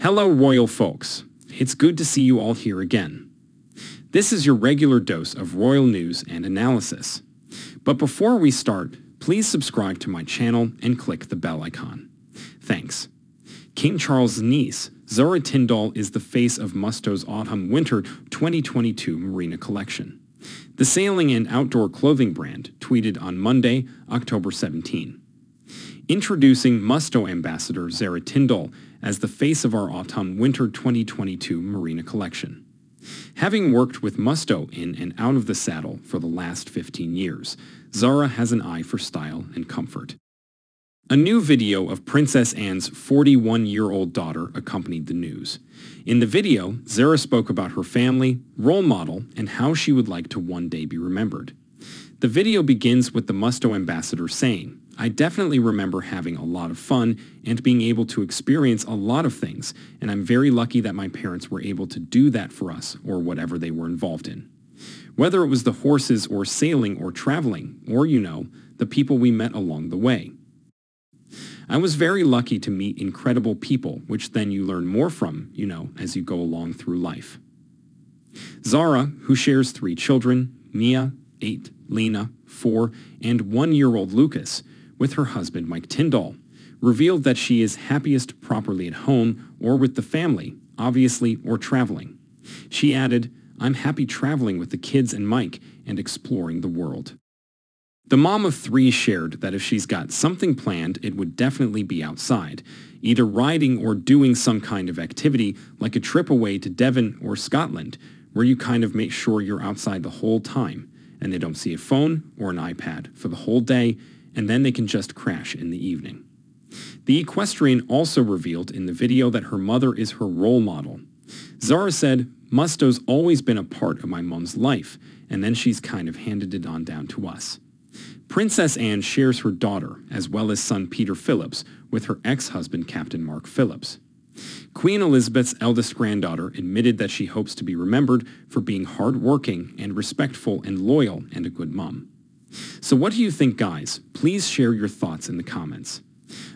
Hello, royal folks. It's good to see you all here again. This is your regular dose of royal news and analysis. But before we start, please subscribe to my channel and click the bell icon. Thanks. King Charles' niece, Zara Tindall, is the face of Musto's Autumn-Winter 2022 Marina collection. The sailing and outdoor clothing brand tweeted on Monday, October 17. Introducing Musto ambassador Zara Tindall as the face of our Autumn-Winter 2022 Marina collection. Having worked with Musto in and out of the saddle for the last 15 years, Zara has an eye for style and comfort. A new video of Princess Anne's 41-year-old daughter accompanied the news. In the video, Zara spoke about her family, role model, and how she would like to one day be remembered. The video begins with the Musto ambassador saying, "I definitely remember having a lot of fun and being able to experience a lot of things, and I'm very lucky that my parents were able to do that for us or whatever they were involved in. Whether it was the horses or sailing or traveling or, you know, the people we met along the way. I was very lucky to meet incredible people, which then you learn more from, you know, as you go along through life." Zara, who shares 3 children, Mia, 8, Lena, 4, and 1-year-old Lucas, with her husband Mike Tindall, revealed that she is happiest properly at home or with the family, obviously, or traveling. She added, "I'm happy traveling with the kids and Mike and exploring the world." The mom of 3 shared that if she's got something planned, it would definitely be outside, either riding or doing some kind of activity like a trip away to Devon or Scotland, where you kind of make sure you're outside the whole time and they don't see a phone or an iPad for the whole day, and then they can just crash in the evening. The equestrian also revealed in the video that her mother is her role model. Zara said, "Musto's always been a part of my mom's life, and then she's kind of handed it on down to us." Princess Anne shares her daughter, as well as son Peter Phillips, with her ex-husband Captain Mark Phillips. Queen Elizabeth's eldest granddaughter admitted that she hopes to be remembered for being hardworking and respectful and loyal and a good mom. So what do you think, guys? Please share your thoughts in the comments.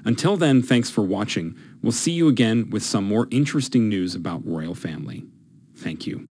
Until then, thanks for watching. We'll see you again with some more interesting news about royal family. Thank you.